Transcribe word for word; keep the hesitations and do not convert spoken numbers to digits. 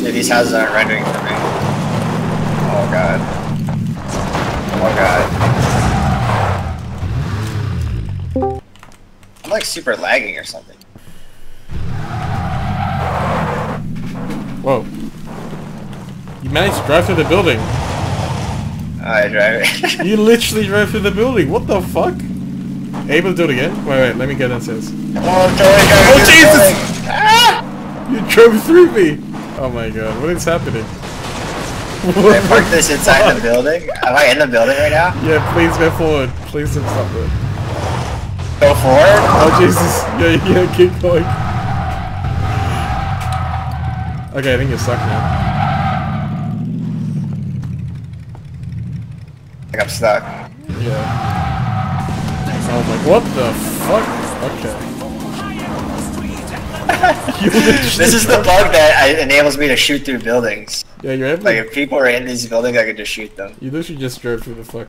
Yeah, these houses aren't rendering for me. Oh god. Oh god. I'm like super lagging or something. Whoa. You managed to drive through the building. I drive it. You literally drove through the building. What the fuck? Able to do it again? Wait, wait, let me get answers. Oh, oh Jesus! Ah! You drove through me! Oh my god, what is happening? What I parked this inside fuck? the building? Am I in the building right now? Yeah, please go forward. Please don't stop it. Go forward? Oh Jesus. Yeah, yeah, keep going. Okay, I think you're stuck now. I think I'm stuck. Yeah. I was like, what the fuck? Okay. This is the bug that I, enables me to shoot through buildings. Yeah, you're able to... Like, if people are in these buildings, I could just shoot them. You literally just drove through the fuck